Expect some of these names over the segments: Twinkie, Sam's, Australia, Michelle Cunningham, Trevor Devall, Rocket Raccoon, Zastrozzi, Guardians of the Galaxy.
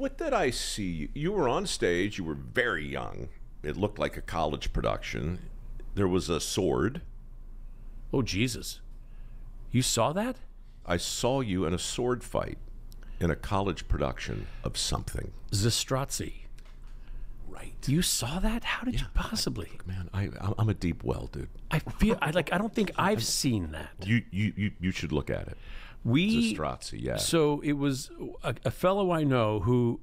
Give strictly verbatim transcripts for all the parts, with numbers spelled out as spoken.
What did I see? You were on stage. You were very young. It looked like a college production. There was a sword. Oh, Jesus. You saw that? I saw you in a sword fight in a college production of something. Zastrozzi. Right. You saw that? How did yeah, you possibly? I, look, man, I, I'm a deep well, dude. I feel I like I don't think I've seen that. You you you, you should look at it. We Zastrozzi, yeah. So it was a, a fellow I know who,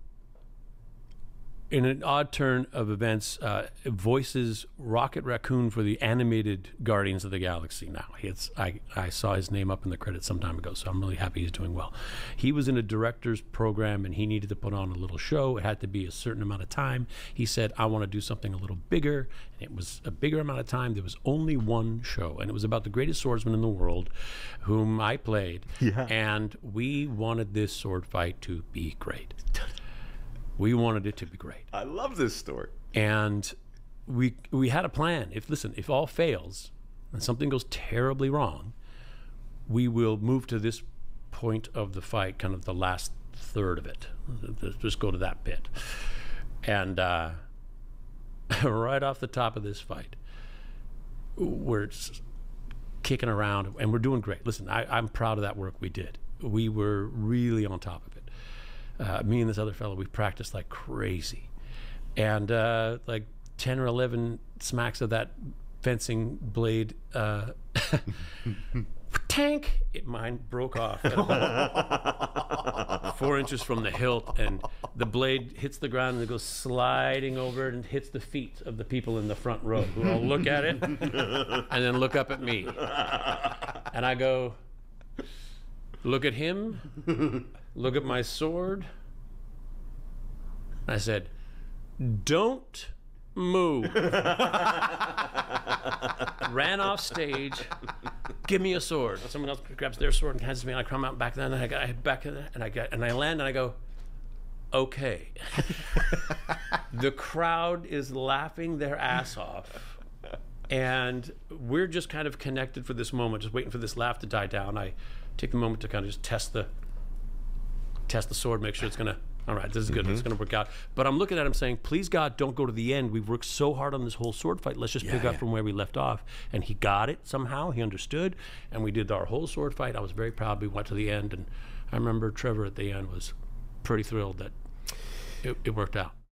in an odd turn of events, uh, voices Rocket Raccoon for the animated Guardians of the Galaxy now. It's, I, I saw his name up in the credits some time ago, so I'm really happy he's doing well. He was in a director's program, and he needed to put on a little show. It had to be a certain amount of time. He said, I want to do something a little bigger, and it was a bigger amount of time. There was only one show, and it was about the greatest swordsman in the world, whom I played, yeah. And we wanted this sword fight to be great. We wanted it to be great. I love this story. And we we had a plan. If listen, if all fails and something goes terribly wrong, we will move to this point of the fight, kind of the last third of it. Just go to that bit. And uh, right off the top of this fight, we're kicking around and we're doing great. Listen, I, I'm proud of that work we did. We were really on top of it. Uh, me and this other fellow, we practiced like crazy. And uh, like ten or eleven smacks of that fencing blade, uh, tank, it, mine broke off at about four inches from the hilt, and the blade hits the ground and it goes sliding over and hits the feet of the people in the front row who all look at it and then look up at me. And I go, look at him. Look at my sword. I said, don't move. Ran off stage. Give me a sword. Someone else grabs their sword and hands it to me, and I come out back then, and I got I back and I got and I land and I go, okay. The crowd is laughing their ass off. And we're just kind of connected for this moment, just waiting for this laugh to die down. I take the moment to kind of just test the test the sword, make sure it's gonna, all right, this is good, mm-hmm. It's gonna work out. But I'm looking at him saying, please God, don't go to the end. We've worked so hard on this whole sword fight. Let's just yeah, pick yeah. up from where we left off. And he got it somehow, he understood, and we did our whole sword fight. I was very proud we went to the end, and I remember Trevor at the end was pretty thrilled that it, it worked out.